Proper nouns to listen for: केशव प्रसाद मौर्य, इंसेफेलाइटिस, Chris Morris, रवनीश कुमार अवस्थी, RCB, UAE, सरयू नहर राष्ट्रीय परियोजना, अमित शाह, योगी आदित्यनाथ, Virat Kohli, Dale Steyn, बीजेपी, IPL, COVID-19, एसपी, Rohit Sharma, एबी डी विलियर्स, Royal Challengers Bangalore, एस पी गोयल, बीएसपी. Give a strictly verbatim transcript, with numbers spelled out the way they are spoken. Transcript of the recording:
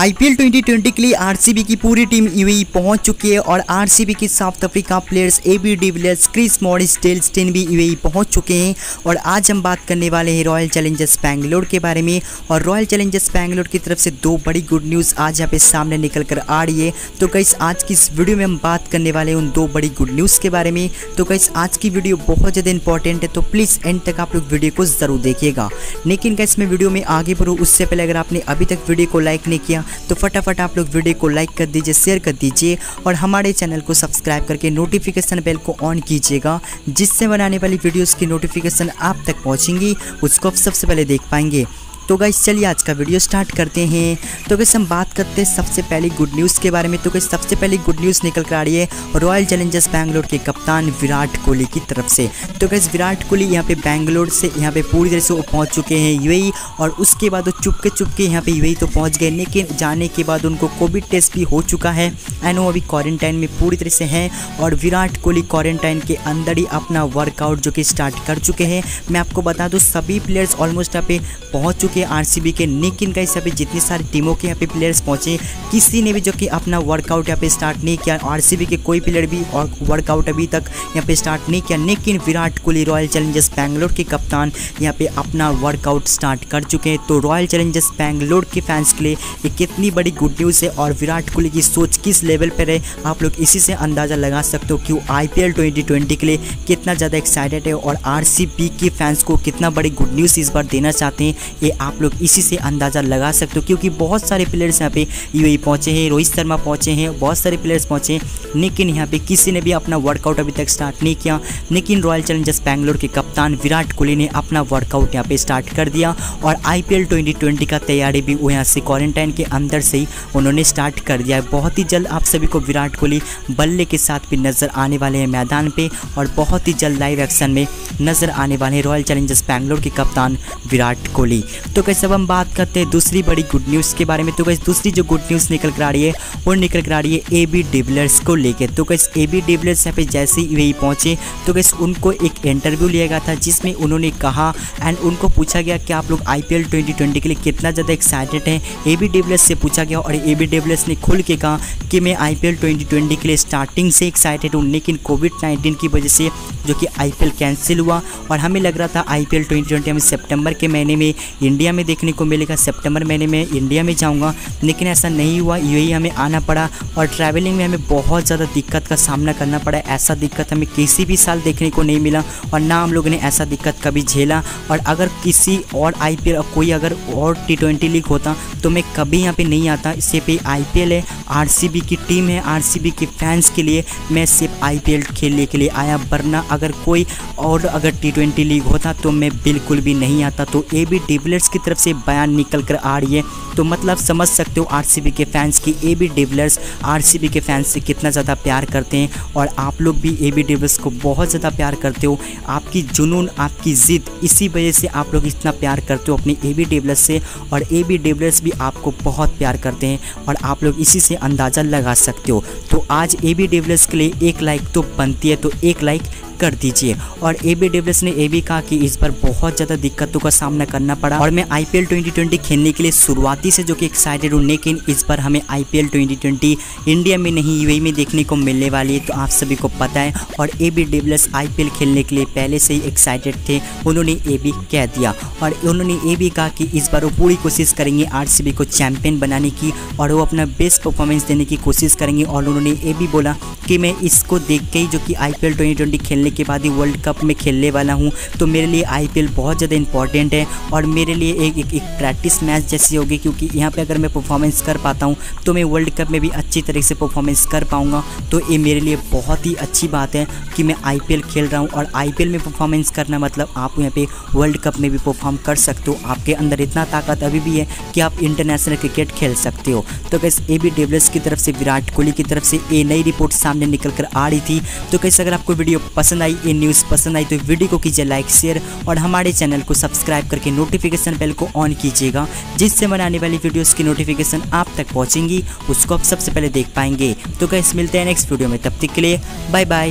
IPL twenty twenty के लिए RCB की पूरी टीम यूएई पहुंच चुकी है और आरसीबी के South Africa players एबी डी विलियर्स, Chris Morris, Dale Steyn भी यूएई पहुंच चुके हैं। और आज हम बात करने वाले हैं रॉयल चैलेंजर्स बैंगलोर के बारे में। और रॉयल चैलेंजर्स बैंगलोर की तरफ से दो बड़ी गुड न्यूज़ आज यहाँ पे सामने निकल कर आ रही है। तो गाइस आज की इस वीडियो में हम बात करने वाले हैं उन दो बड़ी गुड न्यूज़ के बारे में। तो गाइस आज की वीडियो बहुत ज़्यादा इंपॉर्टेंट है, तो प्लीज़ एंड तक आप लोग वीडियो को ज़रूर देखिएगा। लेकिन गाइस मैं वीडियो में आगे बढ़ूँ उससे पहले अगर आपने अभी तक वीडियो को लाइक नहीं किया तो फटाफट आप लोग वीडियो को लाइक कर दीजिए, शेयर कर दीजिए और हमारे चैनल को सब्सक्राइब करके नोटिफिकेशन बेल को ऑन कीजिएगा, जिससे बनाने वाली वीडियोस की नोटिफिकेशन आप तक पहुंचेंगी, उसको आप सबसे पहले देख पाएंगे। तो गाइस चलिए आज का वीडियो स्टार्ट करते हैं। तो गाइस हम बात करते हैं सबसे पहले गुड न्यूज़ के बारे में। तो गाइस सबसे पहले गुड न्यूज़ निकल कर आ रही है रॉयल चैलेंजर्स बैंगलोर के कप्तान विराट कोहली की तरफ से। तो गाइस विराट कोहली यहाँ पे बैंगलोर से यहाँ पे पूरी तरह से पहुँच चुके हैं यूएई। और उसके बाद वो चुपके चुपके यहाँ पर यूएई तो पहुँच गए, लेकिन जाने के बाद उनको कोविड टेस्ट भी हो चुका है एंड वो अभी क्वारंटाइन में पूरी तरह से हैं। और विराट कोहली क्वारंटाइन के अंदर ही अपना वर्कआउट जो कि स्टार्ट कर चुके हैं। मैं आपको बता दूँ सभी प्लेयर्स ऑलमोस्ट यहाँ पे पहुँच चुके आरसीबी के, लेकिन गाइस यहाँ पे जितनी सारी टीमों के यहाँ पे प्लेयर्स पहुंचे किसी ने भी जो कि अपना वर्कआउट यहाँ पे स्टार्ट नहीं किया। आरसीबी के कोई प्लेयर भी और वर्कआउट अभी तक यहाँ पे स्टार्ट नहीं किया, लेकिन विराट कोहली रॉयल चैलेंजर्स बैंगलोर के कप्तान यहाँ पे अपना वर्कआउट स्टार्ट कर चुके हैं। तो रॉयल चैलेंजर्स बैंगलोर के फैंस के लिए ये कितनी बड़ी गुड न्यूज़ है और विराट कोहली की सोच किस लेवल पर है आप लोग इसी से अंदाज़ा लगा सकते हो कि वो आईपीएल ट्वेंटी ट्वेंटी के लिए कितना ज़्यादा एक्साइटेड है और आरसीबी के फैंस को कितना बड़ी गुड न्यूज़ इस बार देना चाहते हैं ये आप लोग इसी से अंदाज़ा लगा सकते हो, क्योंकि बहुत सारे प्लेयर्स यहाँ पे यूएई पहुँचे हैं, रोहित शर्मा पहुँचे हैं, बहुत सारे प्लेयर्स पहुँचे हैं, लेकिन यहाँ पे किसी ने भी अपना वर्कआउट अभी तक स्टार्ट नहीं किया। लेकिन रॉयल चैलेंजर्स बैंगलोर के कप्तान विराट कोहली ने अपना वर्कआउट यहाँ पे स्टार्ट कर दिया और आईपीएल ट्वेंटी ट्वेंटी का तैयारी भी वो यहाँ से क्वारंटाइन के अंदर से ही उन्होंने स्टार्ट कर दिया है। बहुत ही जल्द आप सभी को विराट कोहली बल्ले के साथ भी नज़र आने वाले हैं मैदान पर और बहुत ही जल्द लाइव एक्शन में नज़र आने वाले हैं रॉयल चैलेंजर्स बैंगलोर के कप्तान विराट कोहली। तो गाइस अब हम बात करते हैं दूसरी बड़ी गुड न्यूज़ के बारे में। तो गाइस दूसरी जो गुड न्यूज़ निकल कर आ रही है वो निकल कर आ रही है एबी डी विलियर्स को लेकर। तो गाइस एबी डी विलियर्स यहाँ पे जैसे ही यूएई पहुँचे तो गाइस उनको एक इंटरव्यू लिया गया था, जिसमें उन्होंने कहा एंड उनको पूछा गया कि आप लोग आईपीएल ट्वेंटी ट्वेंटी के लिए कितना ज़्यादा एक्साइटेड हैं, एबी डी विलियर्स से पूछा गया। और एबी डी विलियर्स ने खुल के कहा कि मैं आईपीएल ट्वेंटी ट्वेंटी के लिए स्टार्टिंग से एक्साइटेड हूँ, लेकिन कोविड नाइन्टीन की वजह से जो कि आईपीएल कैंसिल हुआ और हमें लग रहा था आईपीएल ट्वेंटी ट्वेंटी हमें सितंबर के महीने में इंडिया में देखने को मिलेगा, सितंबर महीने में इंडिया में जाऊंगा, लेकिन ऐसा नहीं हुआ, यूएई हमें आना पड़ा और ट्रैवलिंग में हमें बहुत ज़्यादा दिक्कत का सामना करना पड़ा। ऐसा दिक्कत हमें किसी भी साल देखने को नहीं मिला और ना हम लोगों ने ऐसा दिक्कत कभी झेला। और अगर किसी और आईपीएल और कोई अगर और टी ट्वेंटी लीग होता तो मैं कभी यहाँ पर नहीं आता। सिर्फ आईपीएल है, आरसीबी की टीम है, आरसीबी के फैंस के लिए मैं सिर्फ आईपीएल खेलने के लिए आया, वरना अगर कोई और अगर टी ट्वेंटी लीग होता तो मैं बिल्कुल भी नहीं आता। तो एबी डी विलियर्स की तरफ से बयान निकल कर आ रही है, तो मतलब समझ सकते हो आरसीबी के फैंस की एबी डी विलियर्स आरसीबी के फैंस से कितना ज़्यादा प्यार करते हैं। और आप लोग भी एबी डी विलियर्स को बहुत ज़्यादा प्यार करते हो, आपकी जुनून, आपकी ज़िद, इसी वजह से आप लोग इतना प्यार करते हो अपने एबी डी विलियर्स से और एबी डी विलियर्स भी आपको बहुत प्यार करते हैं और आप लोग इसी से अंदाज़ा लगा सकते हो। तो आज एबी डी विलियर्स के लिए एक लाइक तो बनती है, तो एक लाइक कर दीजिए। और एबी डी विलियर्स ने ये भी कहा कि इस बार बहुत ज़्यादा दिक्कतों का सामना करना पड़ा और मैं आईपीएल ट्वेंटी ट्वेंटी खेलने के लिए शुरुआती से जो कि एक्साइटेड हूँ, लेकिन इस बार हमें आईपीएल ट्वेंटी ट्वेंटी इंडिया में नहीं यूएई में देखने को मिलने वाली है, तो आप सभी को पता है। और एबी डी विलियर्स आईपीएल खेलने के लिए पहले से ही एक्साइटेड थे, उन्होंने ये भी कह दिया। और उन्होंने ये भी कहा कि इस बार वो पूरी कोशिश करेंगे आरसीबी को चैम्पियन बनाने की और वो अपना बेस्ट परफॉर्मेंस देने की कोशिश करेंगे। और उन्होंने ये भी बोला कि मैं इसको देख के ही जो कि आईपीएल ट्वेंटी ट्वेंटी खेलने के बाद ही वर्ल्ड कप में खेलने वाला हूं, तो मेरे लिए आईपीएल बहुत ज़्यादा इंपॉर्टेंट है और मेरे लिए एक एक, एक प्रैक्टिस मैच जैसी होगी, क्योंकि यहां पे अगर मैं परफॉर्मेंस कर पाता हूं तो मैं वर्ल्ड कप में भी अच्छी तरह से परफॉर्मेंस कर पाऊंगा। तो ये मेरे लिए बहुत ही अच्छी बात है कि मैं आईपीएल खेल रहा हूँ और आईपीएल में परफॉर्मेंस करना मतलब आप यहाँ पर वर्ल्ड कप में भी परफॉर्म कर सकते हो, आपके अंदर इतना ताकत अभी भी है कि आप इंटरनेशनल क्रिकेट खेल सकते हो। तो गाइस एबी डी विलियर्स की तरफ से विराट कोहली की तरफ से ये नई रिपोर्ट सामने निकल कर आ रही थी। तो गाइस अगर आपको वीडियो पसंद आई, ये न्यूज़ पसंद आई, तो वीडियो को कीजिए लाइक, शेयर और हमारे चैनल को सब्सक्राइब करके नोटिफिकेशन बेल को ऑन कीजिएगा, जिससे बनाने वाली वीडियोस की नोटिफिकेशन आप तक पहुंचेंगी, उसको आप सबसे पहले देख पाएंगे। तो गाइस मिलते हैं नेक्स्ट वीडियो में, तब तक के लिए बाय बाय।